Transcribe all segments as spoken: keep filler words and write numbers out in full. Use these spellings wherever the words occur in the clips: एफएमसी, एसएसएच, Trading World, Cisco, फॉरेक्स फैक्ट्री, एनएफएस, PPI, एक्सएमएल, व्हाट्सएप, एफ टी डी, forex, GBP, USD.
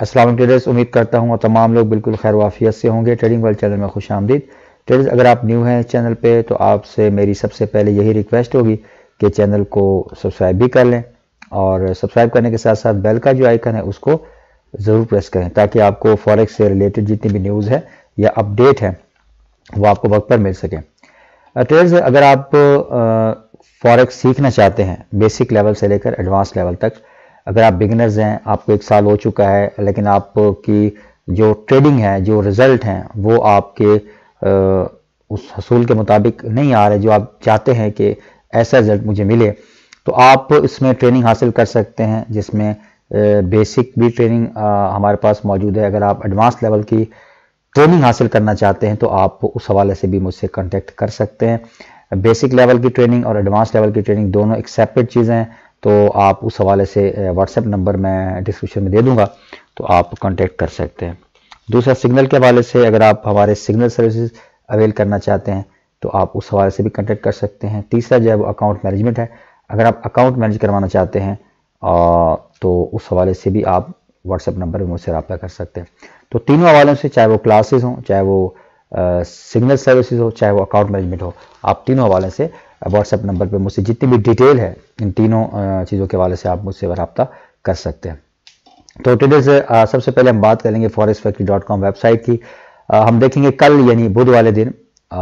अस्सलाम वालेकुम ट्रेडर्स, उम्मीद करता हूँ तमाम लोग बिल्कुल खैर वाफियत से होंगे। ट्रेडिंग वर्ल्ड चैनल में खुश आमदीद। ट्रेडर्स, अगर आप न्यू हैं चैनल पे तो आपसे मेरी सबसे पहले यही रिक्वेस्ट होगी कि चैनल को सब्सक्राइब भी कर लें और सब्सक्राइब करने के साथ साथ बेल का जो आइकन है उसको ज़रूर प्रेस करें ताकि आपको फॉरेक्स से रिलेटेड जितनी भी न्यूज़ है या अपडेट है वो आपको वक्त पर मिल सकें। ट्रेडर्स, अगर आप फॉरेक्स सीखना चाहते हैं बेसिक लेवल से लेकर एडवांस लेवल तक, अगर आप बिगिनर्स हैं, आपको एक साल हो चुका है लेकिन आपकी जो ट्रेडिंग है, जो रिज़ल्ट हैं वो आपके आ, उस हसूल के मुताबिक नहीं आ रहे जो आप चाहते हैं कि ऐसा रिज़ल्ट मुझे मिले, तो आप इसमें ट्रेनिंग हासिल कर सकते हैं जिसमें बेसिक भी ट्रेनिंग आ, हमारे पास मौजूद है। अगर आप एडवांस लेवल की ट्रेनिंग हासिल करना चाहते हैं तो आप उस हवाले से भी मुझसे कॉन्टेक्ट कर सकते हैं। बेसिक लेवल की ट्रेनिंग और एडवांस लेवल की ट्रेनिंग दोनों एक सेपरेट चीज़ें हैं, तो आप उस हवाले से व्हाट्सएप नंबर मैं डिस्क्रिप्शन में दे दूंगा तो आप कॉन्टेक्ट कर सकते हैं। दूसरा, सिग्नल के हवाले से अगर आप हमारे सिग्नल सर्विसेज अवेल करना चाहते हैं तो आप उस हवाले से भी कॉन्टेक्ट कर सकते हैं। तीसरा जो है वो अकाउंट मैनेजमेंट है, अगर आप अकाउंट मैनेज करवाना चाहते हैं तो उस हवाले से भी आप व्हाट्सएप नंबर पर मुझसे रब्ता कर सकते हैं। तो तीनों हवालों से, चाहे वो क्लासेस हों, चाहे वो सिग्नल सर्विसेज हो, चाहे वो अकाउंट मैनेजमेंट हो, आप तीनों हवाले से व्हाट्सएप नंबर पे मुझसे जितनी भी डिटेल है इन तीनों चीज़ों के हवाले से आप मुझसे रब्ता कर सकते हैं। तो ट्रेडर्स, सबसे पहले हम बात करेंगे फॉरेक्स फैक्ट्री dot com website की। आ, हम देखेंगे कल यानी बुध वाले दिन आ,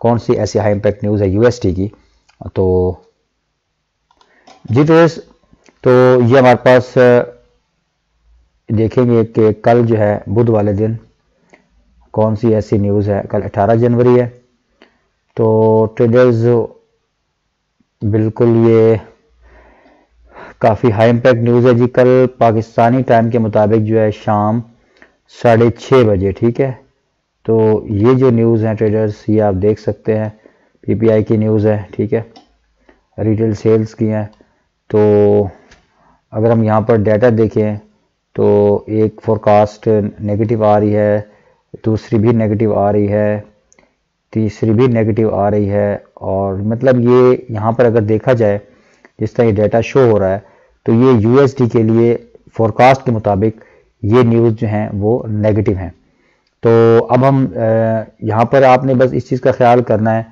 कौन सी ऐसी हाई इम्पैक्ट न्यूज़ है यूएसडी की। तो जी ट्रेडर्स, तो ये हमारे पास देखेंगे कि कल जो है बुध वाले दिन कौन सी ऐसी न्यूज़ है। कल अठारह जनवरी है। तो ट्रेडर्स, बिल्कुल ये काफ़ी हाई इम्पैक्ट न्यूज़ है जी। कल पाकिस्तानी टाइम के मुताबिक जो है शाम साढ़े छः बजे, ठीक है, तो ये जो न्यूज़ है ट्रेडर्स ये आप देख सकते हैं, पीपीआई की न्यूज़ है, ठीक है, रिटेल सेल्स की हैं। तो अगर हम यहाँ पर डाटा देखें तो एक फोरकास्ट नेगेटिव आ रही है, दूसरी भी नेगेटिव आ रही है, तीसरी भी नेगेटिव आ रही है, और मतलब ये यहाँ पर अगर देखा जाए जिस तरह ये डाटा शो हो रहा है तो ये यूएसडी के लिए फोरकास्ट के मुताबिक ये न्यूज़ जो हैं वो नेगेटिव हैं। तो अब हम यहाँ पर आपने बस इस चीज़ का ख्याल करना है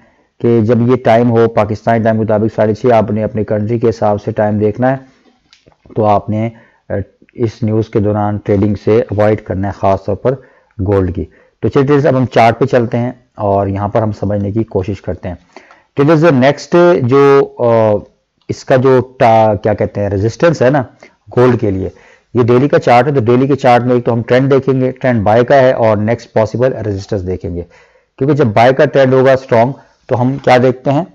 कि जब ये टाइम हो पाकिस्तानी टाइम के मुताबिक साढ़े छः, आपने अपनी कंट्री के हिसाब से टाइम देखना है, तो आपने इस न्यूज़ के दौरान ट्रेडिंग से अवॉइड करना है, ख़ास तौर पर गोल्ड की। तो चलिए ट्रेडर्स, अब हम चार्ट पे चलते हैं और यहाँ पर हम समझने की कोशिश करते हैं। ट्रेडर्स, नेक्स्ट जो इसका जो क्या कहते हैं रेजिस्टेंस है ना गोल्ड के लिए, ये डेली का चार्ट है। तो डेली के चार्ट में एक तो हम ट्रेंड देखेंगे, ट्रेंड बाय का है, और नेक्स्ट पॉसिबल रेजिस्टेंस देखेंगे, क्योंकि जब बाय का ट्रेंड होगा स्ट्रॉन्ग तो हम क्या देखते हैं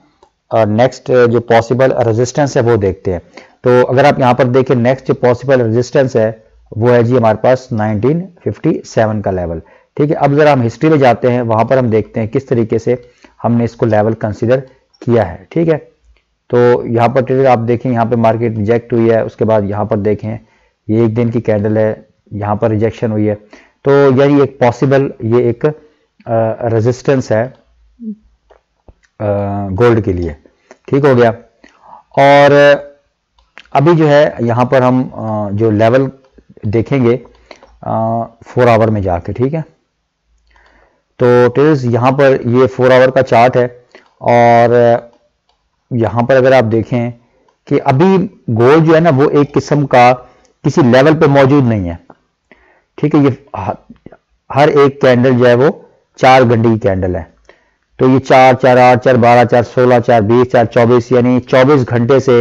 और नेक्स्ट जो पॉसिबल रेजिस्टेंस है वो देखते हैं। तो अगर आप यहाँ पर देखें, नेक्स्ट जो पॉसिबल रेजिस्टेंस है वो है जी हमारे पास नाइनटीन फिफ्टी सेवन का लेवल, ठीक है। अब जरा हम हिस्ट्री में जाते हैं, वहां पर हम देखते हैं किस तरीके से हमने इसको लेवल कंसीडर किया है, ठीक है। तो यहाँ पर ट्रेडर आप देखें, यहाँ पर मार्केट रिजेक्ट हुई है, उसके बाद यहाँ पर देखें ये एक दिन की कैंडल है, यहाँ पर रिजेक्शन हुई है, तो यानी एक पॉसिबल ये एक रेजिस्टेंस है गोल्ड के लिए, ठीक हो गया। और अभी जो है यहाँ पर हम जो लेवल देखेंगे फोर आवर में जाके, ठीक है। तो ट्रेडर्स, यहाँ पर ये फोर आवर का चार्ट है और यहाँ पर अगर आप देखें कि अभी गोल्ड जो है ना वो एक किस्म का किसी लेवल पे मौजूद नहीं है, ठीक है। ये हर एक कैंडल जो है वो चार घंटे की कैंडल है, तो ये चार चार आठ चार बारह चार सोलह चार बीस चार चौबीस यानी चौबीस घंटे से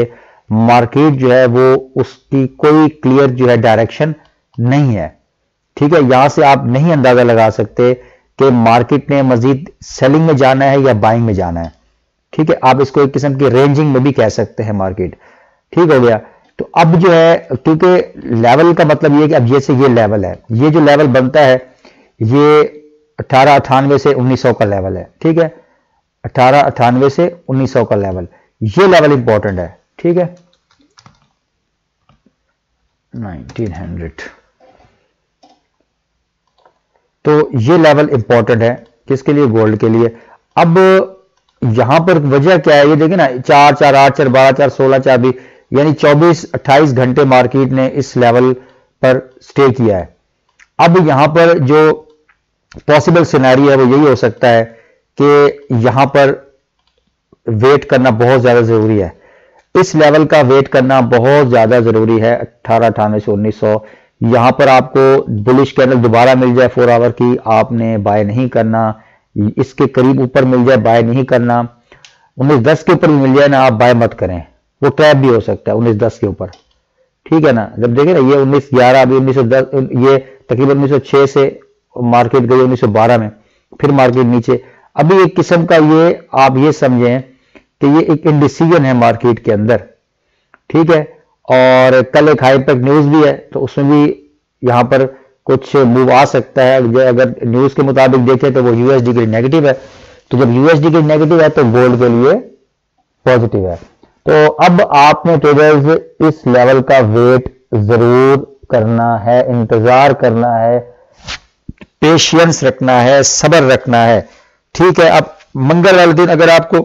मार्केट जो है वो उसकी कोई क्लियर जो है डायरेक्शन नहीं है, ठीक है। यहां से आप नहीं अंदाजा लगा सकते कि मार्केट ने मजीद सेलिंग में जाना है या बाइंग में जाना है, ठीक है। आप इसको एक किस्म की रेंजिंग में भी कह सकते हैं मार्केट, ठीक हो गया। तो अब जो है क्योंकि लेवल का मतलब ये है कि अब जैसे ये लेवल है, ये जो लेवल बनता है ये अठारह अठानवे से उन्नीस सौ का लेवल है, ठीक है, अठारह अठानवे से उन्नीस सौ का लेवल, ये लेवल इंपॉर्टेंट है, ठीक है, नाइनटीन हंड्रेड। तो ये लेवल इंपॉर्टेंट है किसके लिए, गोल्ड के लिए। अब यहां पर वजह क्या है, ये देखें ना, चार चार आठ चार बारह चार सोलह चार बीस यानी चौबीस अट्ठाईस घंटे मार्केट ने इस लेवल पर स्टे किया है। अब यहां पर जो पॉसिबल सिनेरियो है वो यही हो सकता है कि यहां पर वेट करना बहुत ज्यादा जरूरी है, इस लेवल का वेट करना बहुत ज्यादा जरूरी है, अट्ठारह अठानवे सौ उन्नीस सौ। यहां पर आपको बुलिश कैंडल दोबारा मिल जाए फोर आवर की, आपने बाय नहीं करना, इसके करीब ऊपर मिल जाए बाय नहीं करना, उन्नीस दस के ऊपर मिल जाए ना आप बाय मत करें, वो ट्रैप भी हो सकता है उन्नीस दस के ऊपर, ठीक है ना। जब देखें ना ये उन्नीस ग्यारह अभी उन्नीस सौ दस ये तकरीबन उन्नीस सौ छह से मार्केट गई उन्नीस सौ बारह में, फिर मार्केट नीचे, अभी एक किस्म का ये आप ये समझें कि ये एक इंडिसीजन है मार्केट के अंदर, ठीक है। और कल एक हाई पैक न्यूज भी है तो उसमें भी यहाँ पर कुछ मूव आ सकता है। अगर न्यूज के मुताबिक देखें तो वो यूएसडी के लिए नेगेटिव है, तो जब यूएसडी के लिए नेगेटिव है तो गोल्ड के लिए पॉजिटिव है। तो अब आपने ट्रेडर्स इस लेवल का वेट जरूर करना है, इंतजार करना है, पेशेंस रखना है, सब्र रखना है, ठीक है। अब मंगल वाले दिन अगर आपको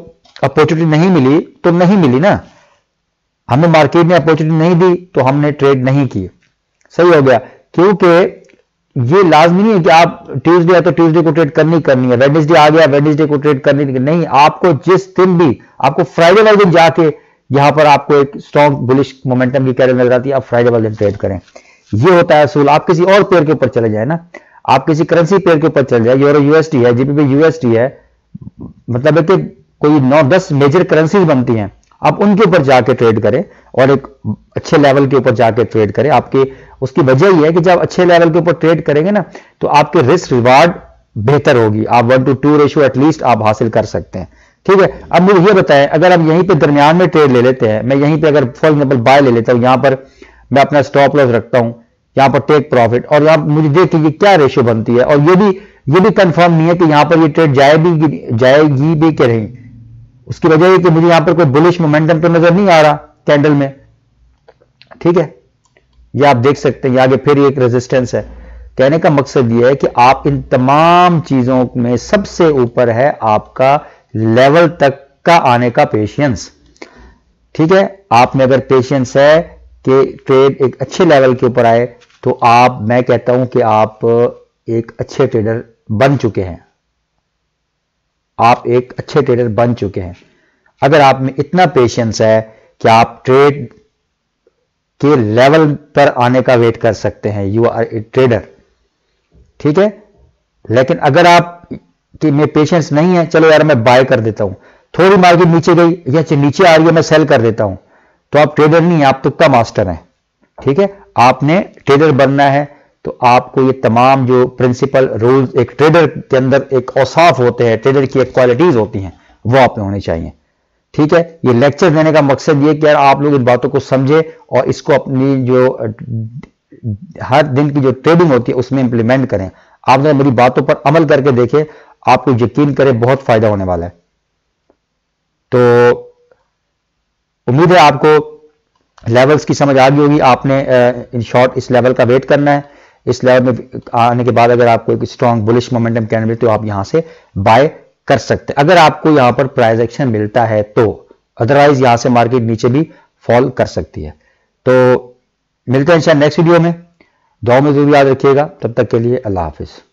अपॉर्चुनिटी नहीं मिली तो नहीं मिली ना, हमें मार्केट ने अपॉर्चुनिटी नहीं दी तो हमने ट्रेड नहीं की, सही हो गया। क्योंकि ये लाजमी नहीं है कि आप ट्यूसडे है तो ट्यूसडे को ट्रेड करनी करनी है, वेडनेसडे आ गया वेडनेसडे को ट्रेड करनी नहीं, आपको जिस दिन भी आपको फ्राइडे वाले दिन जाके यहां पर आपको एक स्ट्रॉन्ग बुलिश मोमेंटम की कैंडल नजर आती है, आप फ्राइडे वाले दिन ट्रेड करें, ये होता है असूल। आप किसी और पेयर के ऊपर चले जाए ना, आप किसी करेंसी पेयर के ऊपर चले जाए, यूरो यूएसडी है, जीबीपी यूएसडी है, मतलब है कि कोई नौ दस मेजर करेंसीज बनती हैं, आप उनके ऊपर जाके ट्रेड करें और एक अच्छे लेवल के ऊपर जाके ट्रेड करें। आपके उसकी वजह यह है कि जब अच्छे लेवल के ऊपर ट्रेड करेंगे ना तो आपके रिस्क रिवार्ड बेहतर होगी, आप one to two ratio at least आप हासिल कर सकते हैं, ठीक है। अब मुझे ये बताएं अगर आप यहीं पे दरमियान में ट्रेड ले लेते हैं, मैं यहीं पे अगर फॉर एग्जाम्पल बाय ले लेता हूं, यहां पर मैं अपना स्टॉप लॉस रखता हूं, यहां पर टेक प्रॉफिट, और यहां मुझे देखिए क्या रेशियो बनती है, और ये भी ये भी कंफर्म नहीं है कि यहां पर ये ट्रेड जाएगी जाएगी भी कि नहीं, उसकी वजह है कि मुझे यहां पर कोई बुलिश मोमेंटम तो नजर नहीं आ रहा कैंडल में, ठीक है। ये आप देख सकते हैं आगे फिर एक रेजिस्टेंस है। कहने का मकसद यह है कि आप इन तमाम चीजों में सबसे ऊपर है आपका लेवल तक का आने का पेशेंस, ठीक है। आप में अगर पेशेंस है कि ट्रेड एक अच्छे लेवल के ऊपर आए तो आप, मैं कहता हूं कि आप एक अच्छे ट्रेडर बन चुके हैं, आप एक अच्छे ट्रेडर बन चुके हैं अगर आप में इतना पेशेंस है कि आप ट्रेड के लेवल पर आने का वेट कर सकते हैं, यू आर ए ट्रेडर, ठीक है। लेकिन अगर आप कि में पेशेंस नहीं है, चलो यार मैं बाय कर देता हूं, थोड़ी मार्केट नीचे गई या नीचे आ रही है मैं सेल कर देता हूं, तो आप ट्रेडर नहीं, आप तुक्का मास्टर हैं, ठीक है। आपने ट्रेडर बनना है तो आपको ये तमाम जो प्रिंसिपल रूल्स एक ट्रेडर के अंदर एक औसाफ होते हैं, ट्रेडर की एक क्वालिटीज होती हैं, वो आप में होनी चाहिए, ठीक है। ये लेक्चर देने का मकसद ये कि यार आप लोग इन बातों को समझे और इसको अपनी जो हर दिन की जो ट्रेडिंग होती है उसमें इंप्लीमेंट करें। आप जरा मेरी बातों पर अमल करके देखें, आपको यकीन करें बहुत फायदा होने वाला है। तो उम्मीद है आपको लेवल्स की समझ आ गई होगी। आपने इन शॉर्ट इस लेवल का वेट करना है, इस लेवल में आने के बाद अगर आपको एक स्ट्रॉन्ग बुलिश मोमेंटम कैंडल मिले तो आप यहां से बाय कर सकते हैं, अगर आपको यहां पर प्राइस एक्शन मिलता है तो, अदरवाइज यहां से मार्केट नीचे भी फॉल कर सकती है। तो मिलते हैं इंशाल्लाह नेक्स्ट वीडियो में, दुआओं में जरूर याद रखिएगा, तब तक के लिए अल्लाह हाफिज।